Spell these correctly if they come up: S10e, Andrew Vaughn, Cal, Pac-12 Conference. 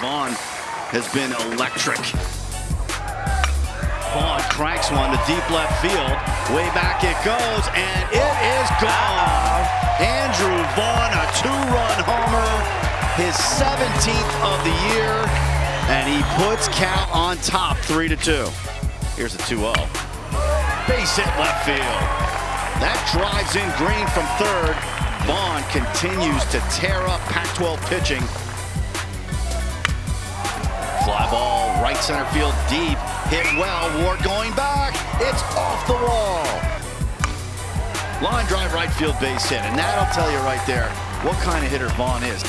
Vaughn has been electric. Vaughn cracks one to deep left field. Way back it goes, and it is gone. Andrew Vaughn, a two-run homer, his 17th of the year, and he puts Cal on top 3-2. Here's a 2-0. Base hit left field. That drives in Green from third. Vaughn continues to tear up Pac-12 pitching. Fly ball, right center field, deep. Hit well, Ward going back. It's off the wall. Line drive, right field base hit, and that'll tell you right there what kind of hitter Vaughn is.